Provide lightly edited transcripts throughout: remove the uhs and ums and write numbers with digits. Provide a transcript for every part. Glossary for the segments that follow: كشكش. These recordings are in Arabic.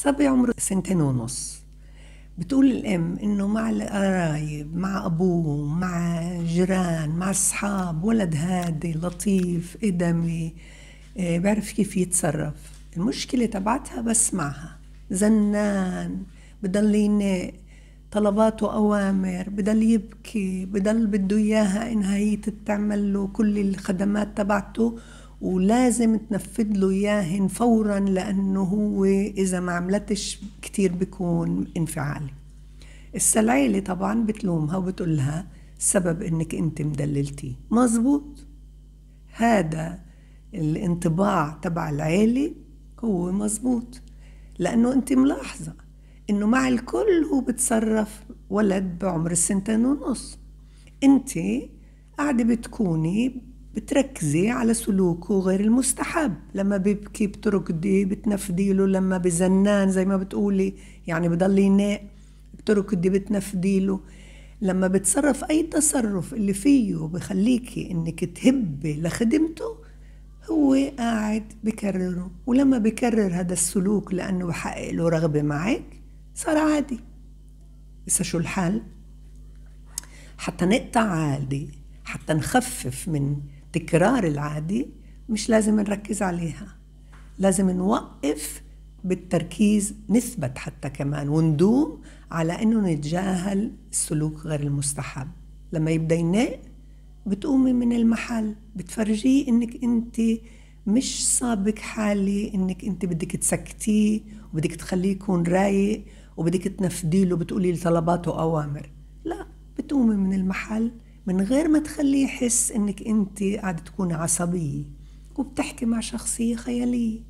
صبي عمره 2.5 سنة. بتقول الام انه مع القرايب مع ابوه مع جيران مع اصحاب ولد هادي لطيف ادمي بعرف كيف يتصرف. المشكله تبعتها بس معها زنان، بضل ينق طلبات واوامر، بضل يبكي، بضل بده اياها انها هي تتعمل له كل الخدمات تبعته ولازم تنفذ له اياهن فورا لانه هو اذا ما عملتش كثير بيكون انفعالي. السلعيله طبعا بتلومها وبتقول لها السبب انك انت مدللتيه. مظبوط، هذا الانطباع تبع العيله هو مظبوط لانه انت ملاحظه انه مع الكل هو بتصرف ولد بعمر 2.5 سنة. انت قاعده بتكوني بتركزي على سلوكه غير المستحب، لما بيبكي بتركضي بتنفدي له، لما بزنان زي ما بتقولي يعني بضل يناق بتركضي بتنفدي له، لما بتصرف اي تصرف اللي فيه بخليكي انك تهبي لخدمته هو قاعد بكرره، ولما بكرر هذا السلوك لانه بحقق له رغبه معك صار عادي. بس شو الحل؟ حتى نقطع عادي، حتى نخفف من تكرار العادي مش لازم نركز عليها، لازم نوقف بالتركيز، نثبت حتى كمان وندوم على انه نتجاهل السلوك غير المستحب. لما يبدا يناق بتقومي من المحل بتفرجيه انك انت مش سابق حالي، انك انت بدك تسكتيه وبدك تخليه يكون رايق وبدك تنفذي له بتقولي له طلبات واوامر، لا بتقومي من المحل من غير ما تخليه يحس انك انت قاعده تكوني عصبيه، وبتحكي مع شخصيه خياليه،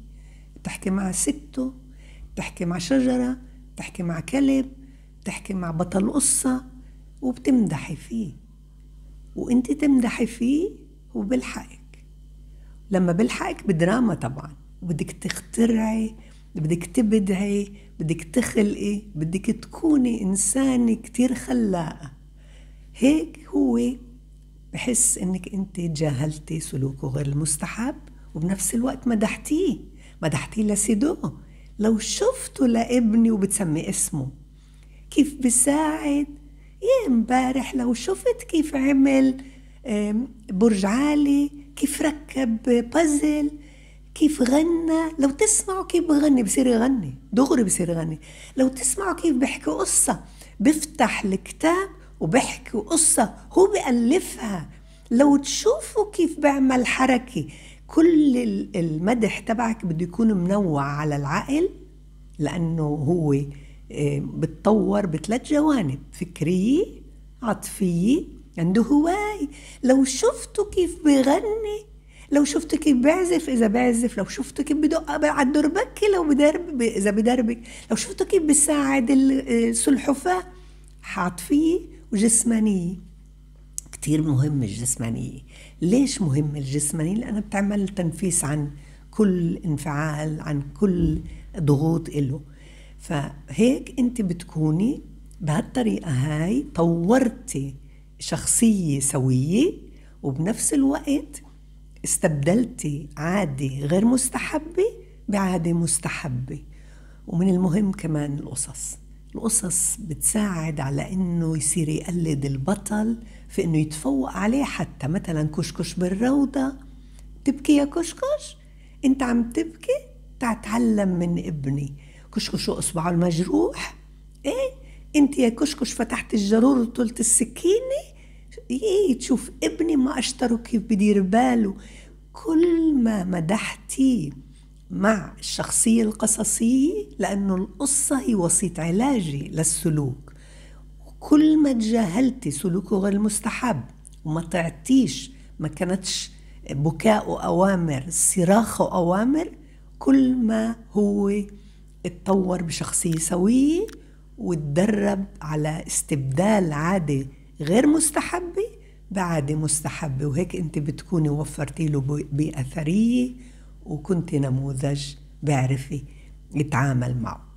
بتحكي مع سته، بتحكي مع شجره، بتحكي مع كلب، بتحكي مع بطل قصه وبتمدحي فيه، وانت تمدحي فيه وبلحقك. لما بلحقك بدراما طبعا، بدك تخترعي، بدك تبدعي، بدك تخلقي، بدك تكوني انسانه كتير خلاقه. هيك هو بحس انك انت تجاهلتي سلوكه غير المستحب وبنفس الوقت مدحتيه، مدحتيه لسيدوه. لو شفته لابني وبتسمي اسمه كيف بساعد، يا امبارح لو شفت كيف عمل برج عالي، كيف ركب بازل، كيف غنى، لو تسمعوا كيف بغني بصير يغني دغري، بصير يغني. لو تسمعوا كيف بحكي قصة، بفتح الكتاب وبحكي قصة هو بألفها. لو تشوفوا كيف بعمل حركة، كل المدح تبعك بده يكون منوع على العقل لأنه هو بتطور بثلاث جوانب، فكرية عاطفية عنده هواي. لو شفتوا كيف بغني، لو شفتوا كيف بعزف إذا بعزف، لو شفتوا كيف بدق على الدربكة لو بدرب إذا بدربك، لو شفتوا كيف بساعد السلحفاة. عاطفية وجسمانية، كتير مهم الجسمانية. ليش مهم الجسمانية؟ لأنها بتعمل تنفيس عن كل انفعال، عن كل ضغوط إله. فهيك أنت بتكوني بهالطريقة هاي طورتي شخصية سوية وبنفس الوقت استبدلتي عادة غير مستحبة بعادة مستحبة. ومن المهم كمان القصص، القصص بتساعد على انه يصير يقلد البطل في انه يتفوق عليه. حتى مثلا كشكش بالروضه، تبكي يا كشكش انت عم تبكي، تعلم من ابني. كشكش اصبعه المجروح، ايه انت يا كشكش فتحت الجرور وطلت السكينه، ايه تشوف ابني ما اشطره كيف بدير باله. كل ما مدحتيه مع الشخصية القصصية لأنه القصة هي وسيط علاجي للسلوك، وكل ما تجاهلتي سلوكه غير المستحب وما تعطيش، ما كانتش بكاءه أوامر، صراخه أوامر، كل ما هو اتطور بشخصية سوية وتدرب على استبدال عادة غير مستحبة بعادة مستحبة. وهيك انت بتكوني وفرتي له بيئة ثرية وكنت نموذج بعرفي يتعامل معه.